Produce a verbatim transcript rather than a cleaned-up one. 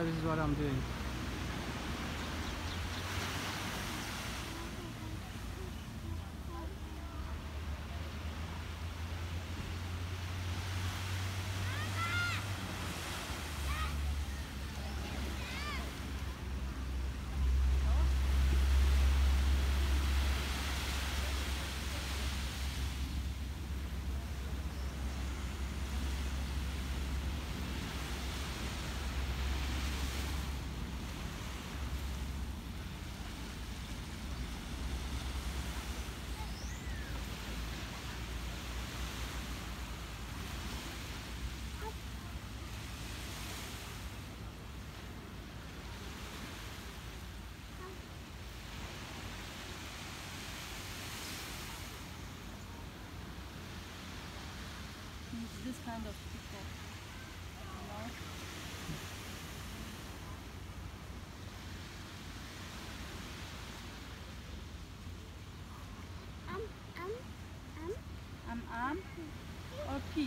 So this is what I'm doing. This kind of people, you know? Um, um, um, um, um, or P.